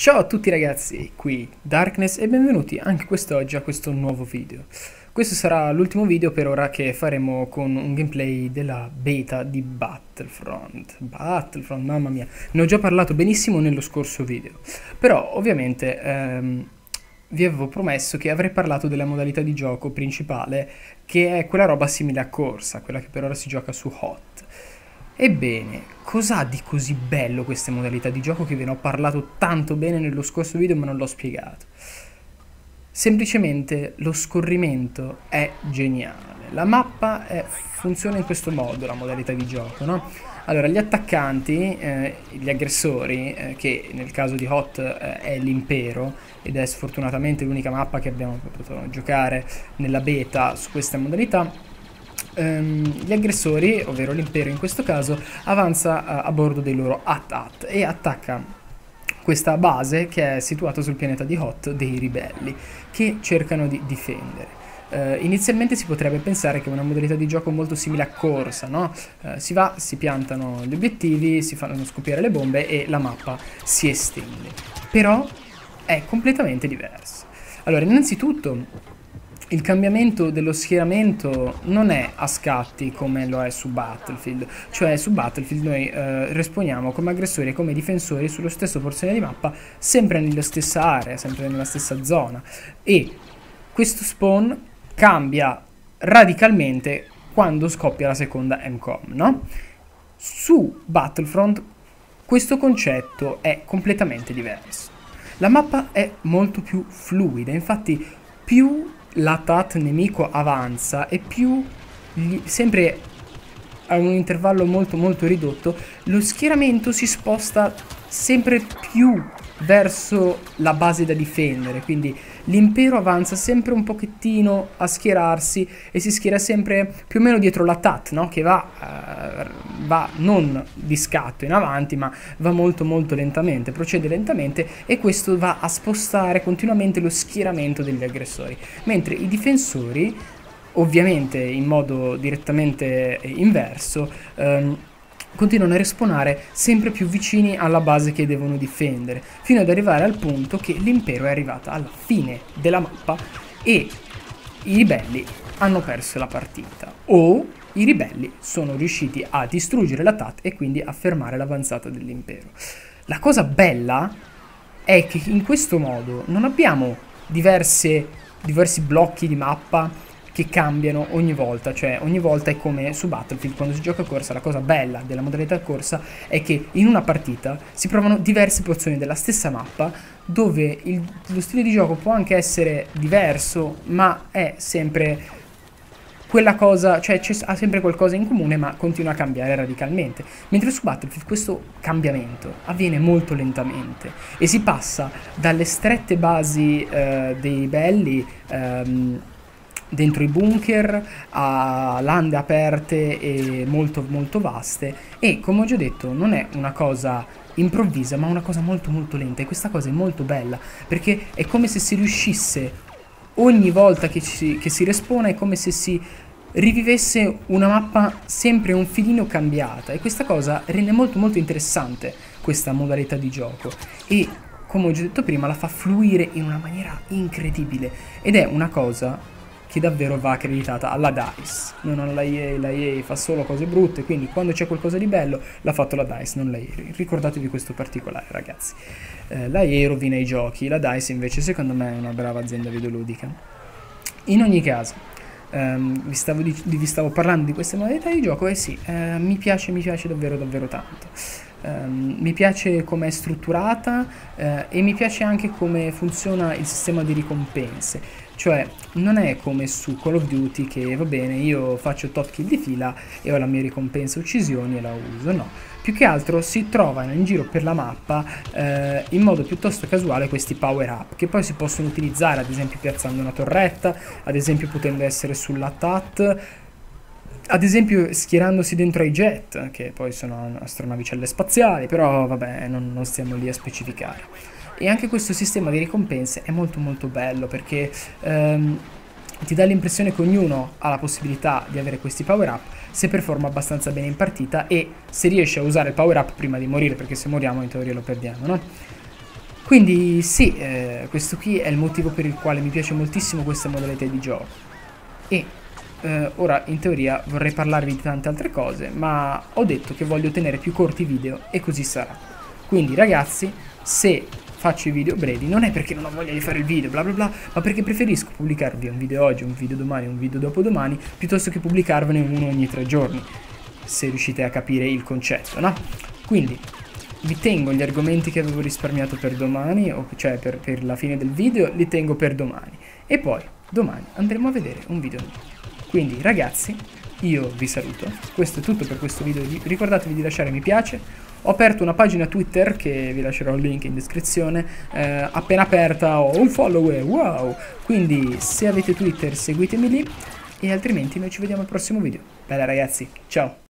Ciao a tutti ragazzi, qui Darkness e benvenuti anche quest'oggi a questo nuovo video. Questo sarà l'ultimo video per ora che faremo con un gameplay della beta di Battlefront, mamma mia, ne ho già parlato benissimo nello scorso video. Però ovviamente vi avevo promesso che avrei parlato della modalità di gioco principale, che è quella roba simile a Corsa, quella che per ora si gioca su Hot. Ebbene, cos'ha di così bello queste modalità di gioco che ve ne ho parlato tanto bene nello scorso video ma non l'ho spiegato? Semplicemente lo scorrimento è geniale. La mappa funziona in questo modo, la modalità di gioco, no? Allora, gli attaccanti, gli aggressori, che nel caso di Hot è l'Impero, ed è sfortunatamente l'unica mappa che abbiamo potuto giocare nella beta su questa modalità. Gli aggressori, ovvero l'Impero in questo caso, avanza a bordo dei loro AT-AT e attacca questa base che è situata sul pianeta di Hot dei ribelli, che cercano di difendere. Inizialmente si potrebbe pensare che è una modalità di gioco molto simile a Corsa, no? Si va, si piantano gli obiettivi, si fanno scoppiare le bombe e la mappa si estende. Però è completamente diverso. Allora, innanzitutto, il cambiamento dello schieramento non è a scatti come lo è su Battlefield, cioè su Battlefield noi responiamo come aggressori e come difensori sullo stesso porzione di mappa, sempre nella stessa area, sempre nella stessa zona, e questo spawn cambia radicalmente quando scoppia la seconda MCOM, no? Su Battlefront questo concetto è completamente diverso. La mappa è molto più fluida, infatti più l'AT-AT nemico avanza e più, sempre a un intervallo molto ridotto, lo schieramento si sposta sempre più verso la base da difendere, quindi l'Impero avanza sempre un pochettino a schierarsi e si schiera sempre più o meno dietro l'AT-AT, no? Che va non di scatto in avanti ma va molto lentamente, procede lentamente, e questo va a spostare continuamente lo schieramento degli aggressori, mentre i difensori, ovviamente in modo direttamente inverso, continuano a respawnare sempre più vicini alla base che devono difendere, fino ad arrivare al punto che l'Impero è arrivata alla fine della mappa e i ribelli hanno perso la partita, o i ribelli sono riusciti a distruggere la AT-AT e quindi a fermare l'avanzata dell'Impero. La cosa bella è che in questo modo non abbiamo diversi blocchi di mappa che cambiano ogni volta, cioè ogni volta è come su Battlefield quando si gioca a Corsa. La cosa bella della modalità Corsa è che in una partita si provano diverse porzioni della stessa mappa, dove lo stile di gioco può anche essere diverso ma è sempre quella cosa, cioè ha sempre qualcosa in comune ma continua a cambiare radicalmente, mentre su Battlefield questo cambiamento avviene molto lentamente e si passa dalle strette basi dei ribelli dentro i bunker a lande aperte e molto vaste, e come ho già detto non è una cosa improvvisa ma una cosa molto lenta, e questa cosa è molto bella perché è come se si riuscisse ogni volta che si respawna, è come se si rivivesse una mappa sempre un filino cambiata, e questa cosa rende molto interessante questa modalità di gioco e, come ho già detto prima, la fa fluire in una maniera incredibile, ed è una cosa che davvero va accreditata alla DICE, non alla EA. La EA fa solo cose brutte, quindi quando c'è qualcosa di bello l'ha fatto la DICE, non la EA. Ricordatevi questo particolare, ragazzi. La EA rovina i giochi, la DICE invece secondo me è una brava azienda videoludica. In ogni caso, vi stavo parlando di queste modalità di gioco, e sì, mi piace davvero tanto. Mi piace come è strutturata e mi piace anche come funziona il sistema di ricompense. Cioè, non è come su Call of Duty che, va bene, io faccio tot kill di fila e ho la mia ricompensa uccisioni e la uso, no. Più che altro si trovano in giro per la mappa in modo piuttosto casuale questi power up, che poi si possono utilizzare ad esempio piazzando una torretta, ad esempio potendo essere sull'AT-AT, ad esempio schierandosi dentro ai jet, che poi sono astronavicelle spaziali, però vabbè, non stiamo lì a specificare. E anche questo sistema di ricompense è molto bello perché ti dà l'impressione che ognuno ha la possibilità di avere questi power up se performa abbastanza bene in partita e se riesce a usare il power up prima di morire, perché se moriamo in teoria lo perdiamo, no? Quindi sì, questo qui è il motivo per il quale mi piace moltissimo questa modalità di gioco. E ora in teoria vorrei parlarvi di tante altre cose, ma ho detto che voglio tenere più corti i video e così sarà. Quindi ragazzi, se faccio i video brevi non è perché non ho voglia di fare il video bla bla bla, ma perché preferisco pubblicarvi un video oggi, un video domani, un video dopodomani, piuttosto che pubblicarvene uno ogni 3 giorni, se riuscite a capire il concetto, no? Quindi vi tengo gli argomenti che avevo risparmiato per domani, cioè per la fine del video, li tengo per domani. E poi domani andremo a vedere un video nuovo. Quindi ragazzi, io vi saluto. Questo è tutto per questo video. Ricordatevi di lasciare mi piace. Ho aperto una pagina Twitter che vi lascerò il link in descrizione. Appena aperta ho un follower, wow! Quindi se avete Twitter seguitemi lì. E altrimenti noi ci vediamo al prossimo video. Bella ragazzi, ciao!